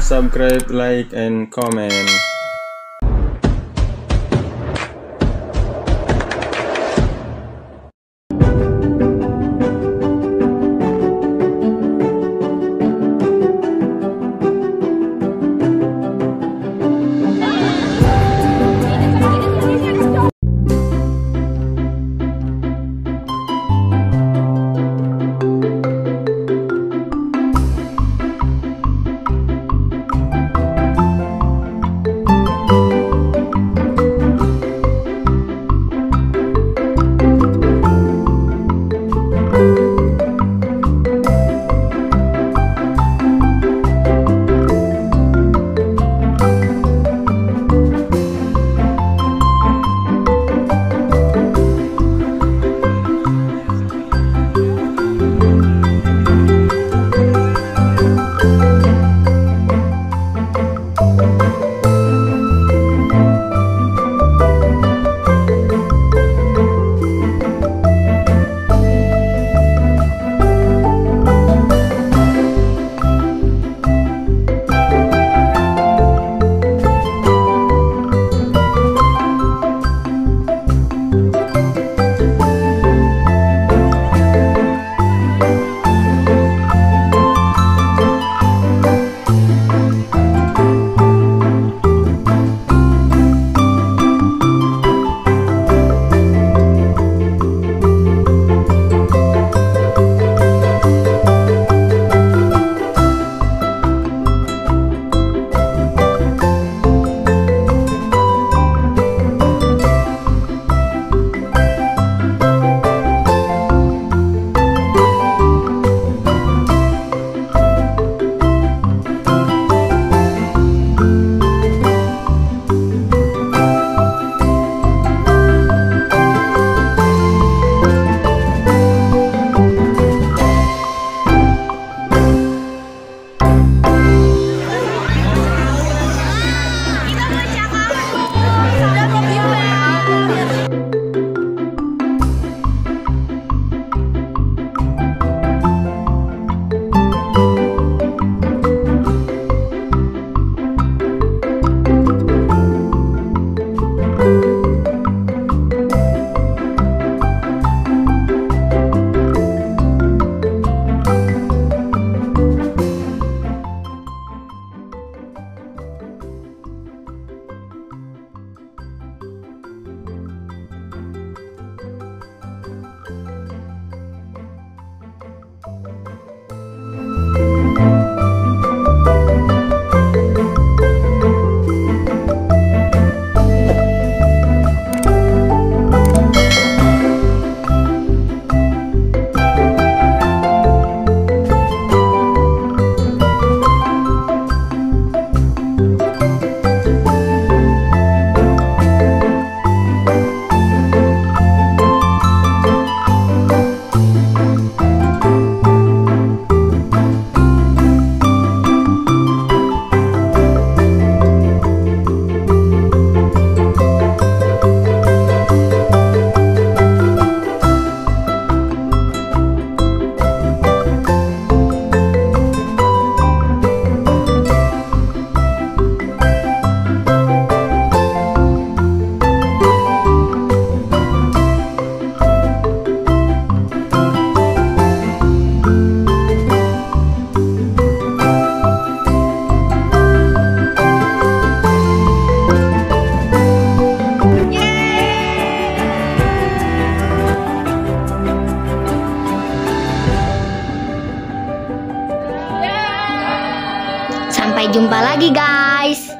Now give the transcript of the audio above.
subscribe, like and comment. Sampai jumpa lagi guys.